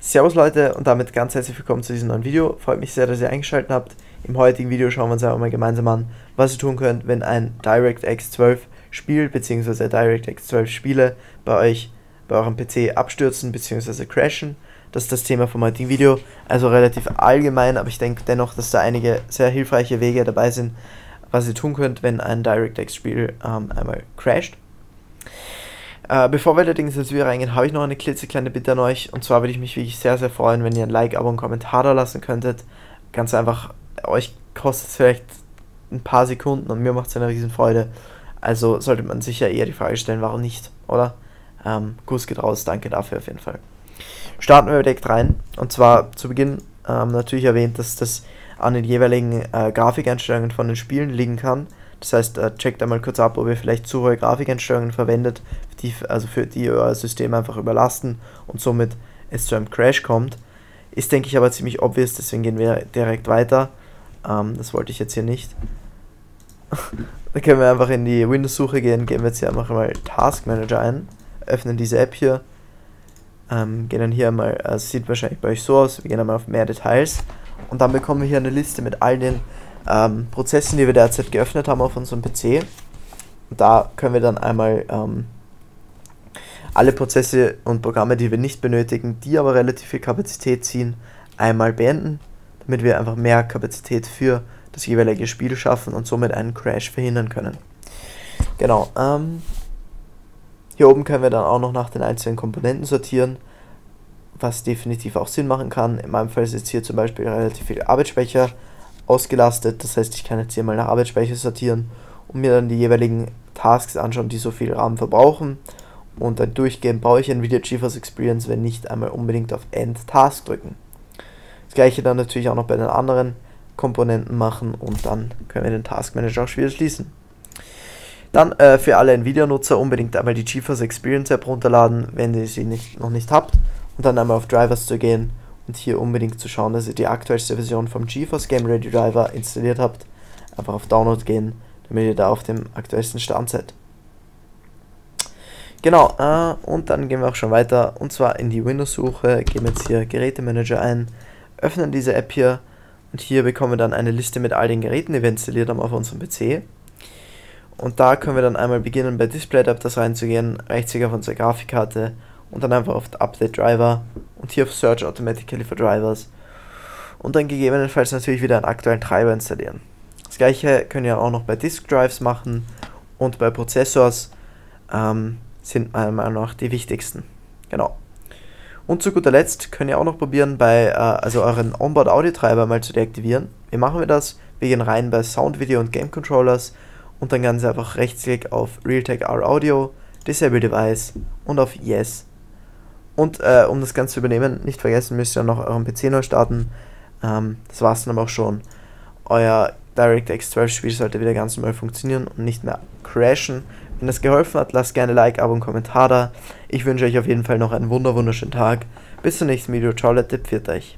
Servus Leute und damit ganz herzlich willkommen zu diesem neuen Video. Freut mich sehr, dass ihr eingeschaltet habt. Im heutigen Video schauen wir uns einmal gemeinsam an, was ihr tun könnt, wenn ein DirectX 12 Spiel bzw. DirectX 12 Spiele bei eurem PC abstürzen bzw. crashen. Das ist das Thema vom heutigen Video, also relativ allgemein, aber ich denke dennoch, dass da einige sehr hilfreiche Wege dabei sind, was ihr tun könnt, wenn ein DirectX Spiel einmal crasht. Bevor wir allerdings ins Video reingehen, habe ich noch eine klitzekleine Bitte an euch. Und zwar würde ich mich wirklich sehr, sehr freuen, wenn ihr ein Like, Abo und Kommentar da lassen könntet. Ganz einfach, euch kostet es vielleicht ein paar Sekunden und mir macht es eine Riesenfreude. Also sollte man sich ja eher die Frage stellen, warum nicht, oder? Kuss geht raus, danke dafür auf jeden Fall. Starten wir direkt rein. Und zwar zu Beginn natürlich erwähnt, dass das an den jeweiligen Grafikeinstellungen von den Spielen liegen kann. Das heißt, checkt einmal kurz ab, ob ihr vielleicht zu hohe Grafikeinstellungen verwendet, für die euer System einfach überlasten und somit es zu einem Crash kommt. Ist, denke ich, aber ziemlich obvious, deswegen gehen wir direkt weiter. Das wollte ich jetzt hier nicht. Da können wir einfach in die Windows-Suche gehen, geben wir jetzt hier einfach mal Task Manager ein, öffnen diese App hier, gehen dann hier einmal, es sieht wahrscheinlich bei euch so aus, wir gehen einmal auf mehr Details und dann bekommen wir hier eine Liste mit all den Prozessen, die wir derzeit geöffnet haben auf unserem PC. Und da können wir dann einmal alle Prozesse und Programme, die wir nicht benötigen, die aber relativ viel Kapazität ziehen, einmal beenden, damit wir einfach mehr Kapazität für das jeweilige Spiel schaffen und somit einen Crash verhindern können. Genau, hier oben können wir dann auch noch nach den einzelnen Komponenten sortieren, was definitiv auch Sinn machen kann. In meinem Fall ist jetzt hier zum Beispiel relativ viel Arbeitsspeicher ausgelastet, das heißt, ich kann jetzt hier mal nach Arbeitsspeicher sortieren und mir dann die jeweiligen Tasks anschauen, die so viel RAM verbrauchen, und dann durchgehend brauche ich Nvidia GeForce Experience, wenn nicht einmal unbedingt auf End Task drücken. Das gleiche dann natürlich auch noch bei den anderen Komponenten machen und dann können wir den Task Manager auch wieder schließen. Dann für alle Nvidia-Nutzer unbedingt einmal die GeForce Experience App runterladen, wenn ihr sie noch nicht habt, und dann einmal auf Drivers zu gehen und hier unbedingt zu schauen, dass ihr die aktuellste Version vom GeForce Game Ready Driver installiert habt. Einfach auf Download gehen, damit ihr da auf dem aktuellsten Stand seid. Genau, und dann gehen wir auch schon weiter, und zwar in die Windows-Suche, geben jetzt hier Gerätemanager ein, öffnen diese App hier, und hier bekommen wir dann eine Liste mit all den Geräten, die wir installiert haben auf unserem PC. Und da können wir dann einmal beginnen, bei Display-Adapters reinzugehen, rechtsklick auf unsere Grafikkarte, und dann einfach auf Update Driver und hier auf Search Automatically for Drivers und dann gegebenenfalls natürlich wieder einen aktuellen Treiber installieren. Das gleiche können wir auch noch bei Disk Drives machen, und bei Prozessors sind meiner Meinung nach die wichtigsten. Genau. Und zu guter Letzt können ihr auch noch probieren, also euren Onboard Audio Treiber mal zu deaktivieren. Wie machen wir das? Wir gehen rein bei Sound, Video und Game Controllers und dann ganz einfach rechtsklick auf Realtek R Audio, Disable Device und auf Yes. Und um das Ganze zu übernehmen, nicht vergessen, müsst ihr noch euren PC neu starten. Das war's dann aber auch schon. Euer DirectX 12 Spiel sollte wieder ganz normal funktionieren und nicht mehr crashen. Wenn das geholfen hat, lasst gerne Like, Abo und Kommentar da. Ich wünsche euch auf jeden Fall noch einen wunderschönen Tag. Bis zum nächsten Video. Ciao, Leute, pfiat euch.